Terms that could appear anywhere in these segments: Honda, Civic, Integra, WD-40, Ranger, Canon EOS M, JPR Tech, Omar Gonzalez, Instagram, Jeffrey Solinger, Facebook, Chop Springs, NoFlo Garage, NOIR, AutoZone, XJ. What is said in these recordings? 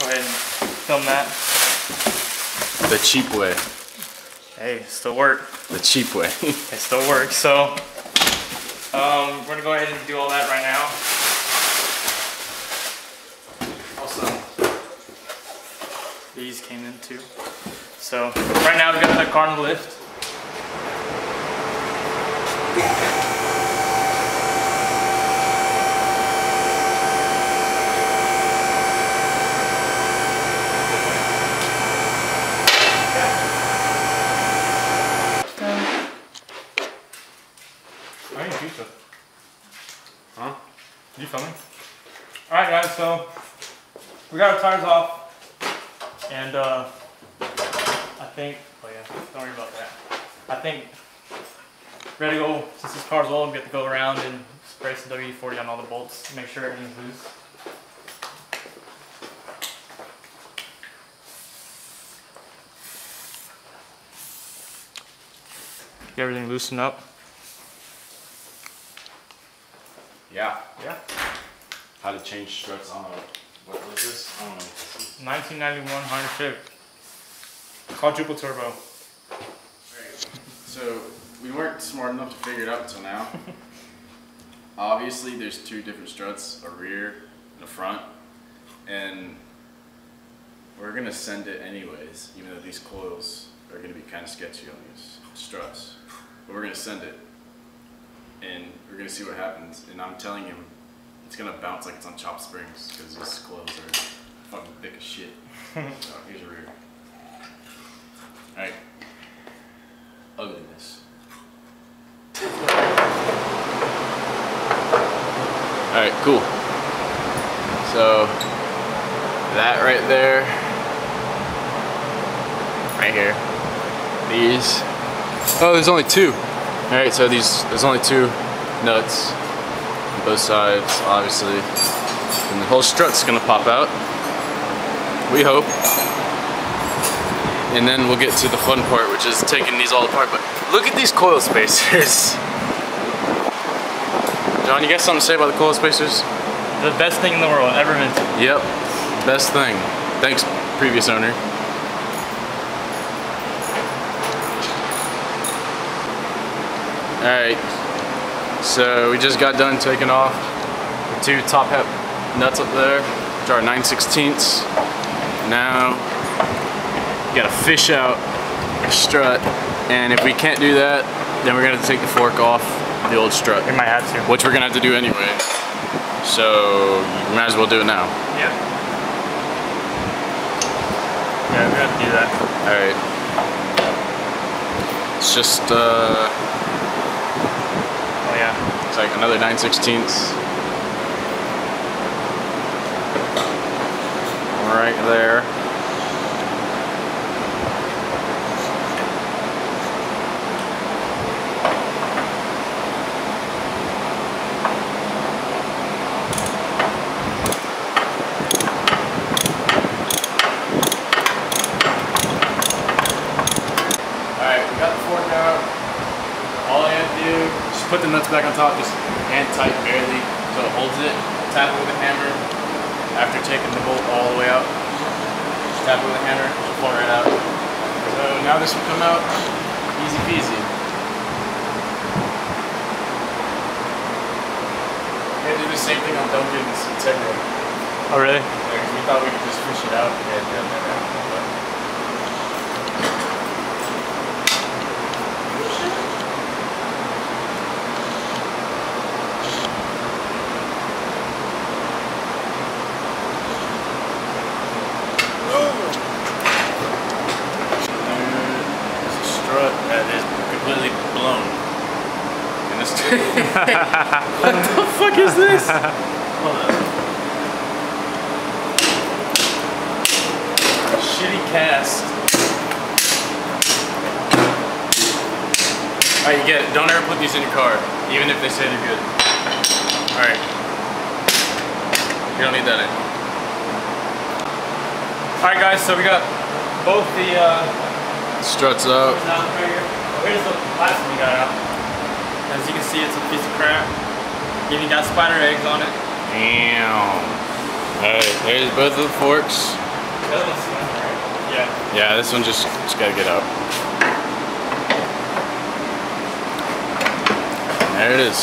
go ahead and film that. The cheap way. Hey, still work. The cheap way. It still works. So we're gonna go ahead and do all that right now. Also, these came in too. So right now we've got the car on the lift. Huh? You filming? Alright guys, so we got our tires off and I think, oh yeah, don't worry about that. I think ready to go, since this car's old, we have to go around and spray some WD-40 on all the bolts, make sure everything's loose. Get everything loosened up. Yeah. Yeah. How to change struts on a, what was this? I don't know. 1991 Honda Civic. Quadruple turbo. So we weren't smart enough to figure it out until now. Obviously there's two different struts, a rear and a front. And we're gonna send it anyways, even though these coils are gonna be kind of sketchy on these struts. But we're gonna send it. And we're going to see what happens, and I'm telling him it's going to bounce like it's on Chop Springs because his clothes are fucking thick as shit. So here's a rear. Alright. Ugliness. Alright, cool. So, that right there. Right here. These. Oh, there's only two. All right, so there's only two nuts on both sides, obviously, and the whole strut's gonna pop out, we hope. And then we'll get to the fun part, which is taking these all apart. But look at these coil spacers. John, you got something to say about the coil spacers? The best thing in the world ever invented. Yep, best thing. Thanks, previous owner. Alright, so we just got done taking off the two top hat nuts up there, which are 9/16. Now, you gotta fish out the strut, and if we can't do that, then we're gonna take the fork off the old strut. We might have to. Which we're gonna have to do anyway, so you might as well do it now. Yeah. Yeah, we're gonna have to do that. Alright. It's just, it's like another 9/16. Right there. Put the nuts back on top, just hand tight barely so it holds it. Tap it with a hammer. After taking the bolt all the way out, just tap it with a hammer, it'll fall right out. So now this will come out easy peasy. We're gonna do the same thing on Duncan's Integra. Oh really? Yeah, we thought we could just push it out and then what the fuck is this? Hold on. Shitty cast. Alright, you get it. Don't ever put these in your car, even if they say they're good. Alright. You don't need that anymore. Alright guys, so we got both the struts out. Here's the last one we got out. As you can see, it's a piece of crap. Even got spider eggs on it. Damn. Alright, there's both of the forks. Yeah. Yeah, this one just gotta get up. And there it is.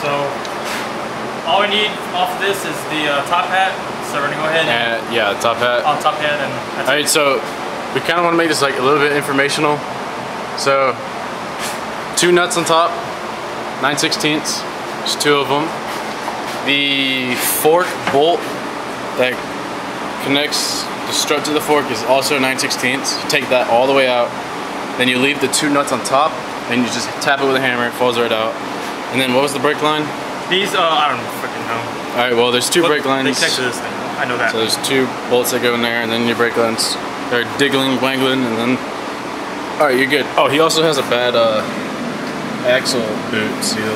So all we need off of this is the top hat. So we're gonna go ahead and yeah, top hat. On top hat and. All right, so we kind of want to make this like a little bit informational. So two nuts on top, 9/16. There's two of them. The fork bolt that connects the strut to the fork is also 9/16. You take that all the way out, then you leave the two nuts on top, and you just tap it with a hammer. It falls right out. And then what was the brake line? These I don't freaking know. All right, well there's two brake lines. They connect to this thing. I know that. So there's two bolts that go in there, and then your brake lines are diggling, wangling, and then all right, you're good. Oh, he also has a bad axle boot seal.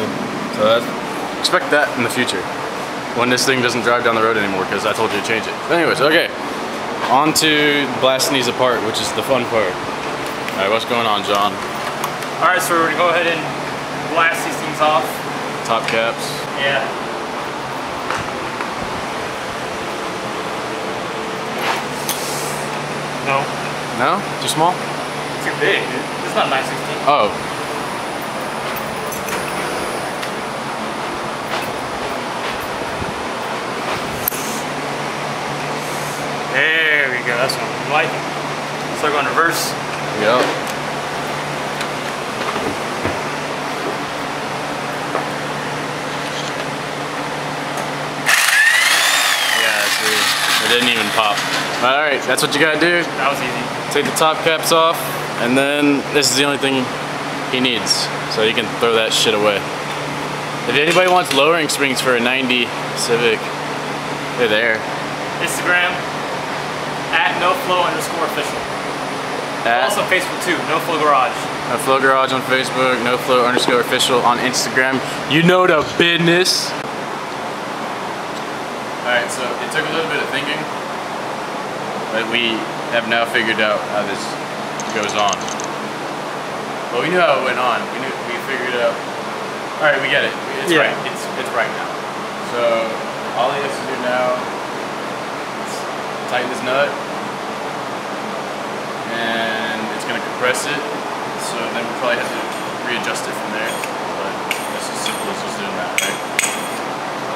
So that, expect that in the future when this thing doesn't drive down the road anymore, because I told you to change it. But anyways, okay. On to blasting these apart, which is the fun part. All right, what's going on, John? All right, so we're gonna go ahead and blast these things off. Top caps. Yeah. No. No? Too small? Too big, dude. It's not 9/16. Oh. There we go, that's what I'm liking. So I'm going reverse. Yep. Yeah, see, it didn't even pop. All right, that's what you gotta do. That was easy. Take the top caps off, and then this is the only thing he needs. So you can throw that shit away. If anybody wants lowering springs for a 90 Civic, they're there. Instagram. @NoFlo_official. Also Facebook too, NoFlo Garage. NoFlo Garage on Facebook, NoFlo_official on Instagram. You know the business. Alright, so it took a little bit of thinking, but we have now figured out how this goes on. Well, we knew how it went on. We figured it out. Alright, we get it. It's right. It's right now. So all he has to do now. Tighten this nut, and it's going to compress it, so then we probably have to readjust it from there, but it's as simple as just doing that, right?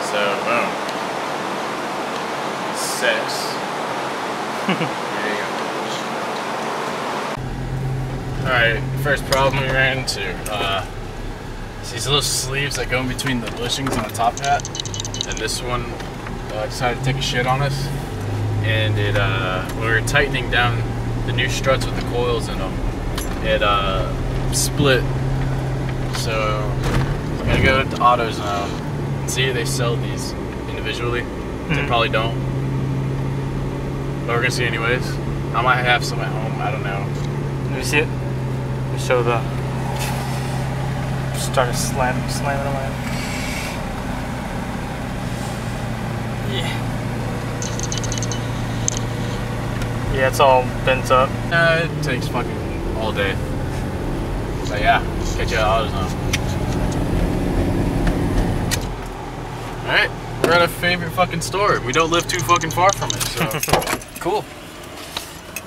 So, boom. Sex. There you go. Alright, first problem we ran into. It's these little sleeves that go in between the bushings and the top hat, and this one decided to take a shit on us. And it, when we were tightening down the new struts with the coils in them, it split. So we're gonna go to AutoZone and see if they sell these individually. Mm-hmm. They probably don't, but we're gonna see anyways. I might have some at home. I don't know. Let me see it. Let me show the. Just started slamming away. Yeah. Yeah, it's all bent up. It takes fucking all day. But yeah, catch you at AutoZone. Alright, we're at our favorite fucking store. We don't live too fucking far from it, so. Cool.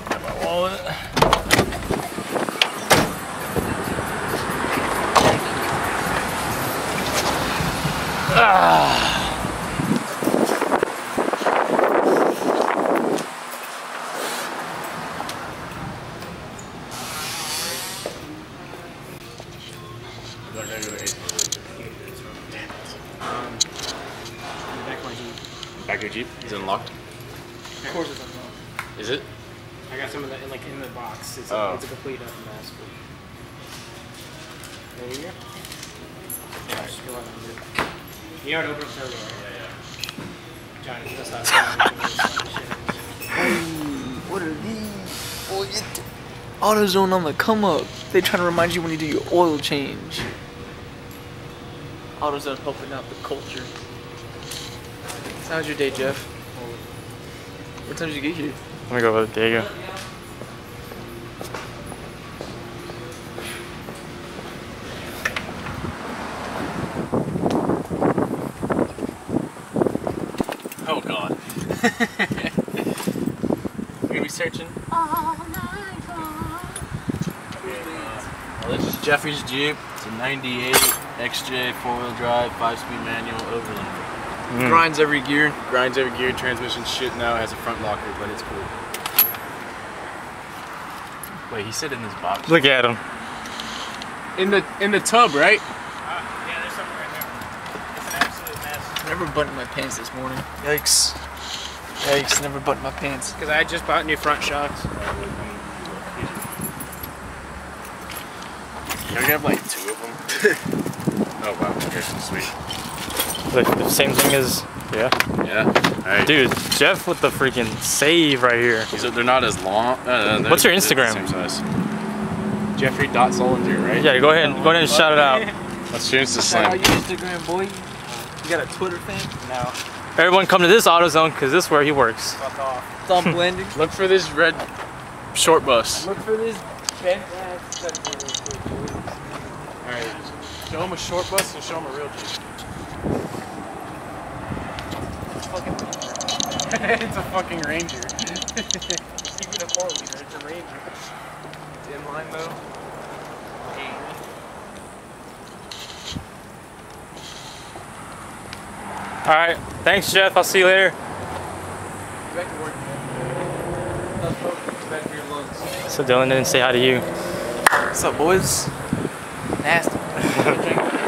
Got my wallet. Ah. Back your Jeep? Is it unlocked? Of course it's unlocked. Is it? I got some of that in the box. It's, oh. It's a complete mask. There you go. Right. You know it opens everywhere. Yeah. Johnny, that's not what are these? Oh, it. AutoZone on the come up. They trying to remind you when you do your oil change. AutoZone's helping out the culture. How's your day, Jeff? What time did you get here? I'm gonna go about a day ago. Oh god. We're going to be searching. Oh my God. Well, this is Jeffrey's Jeep. It's a 98 XJ 4-wheel drive, 5-speed manual overland. Grinds every gear, transmission shit now, has a front locker, but it's cool. Wait, he said in this box. Look at him. In the tub, right? Yeah, there's something right there. It's an absolute mess. Never buttoned my pants this morning. Yikes. Yikes, never buttoned my pants. Because I just bought new front shocks. Can we have like 2 of them? Oh wow, okay, sweet. Look, the same thing as... Yeah. Yeah. All right. Dude, Jeff with the freaking save right here. So they're not as long. What's your Instagram? Same size. Jeffrey.Solinger, right? Yeah. Go ahead and shout it out. Let's change the slang. Your Instagram, boy. You got a Twitter thing? No. Everyone, come to this AutoZone because this is where he works. Fuck off. It's all blending. Look for this red short bus. Look for this. All right. Show him a short bus and show him a real Jeep. It's a fucking Ranger. It's even a 4-liter, it's a Ranger. It's in line though. Hey. Alright, thanks Jeff, I'll see you later. So Dylan didn't say hi to you. What's up boys? Nasty.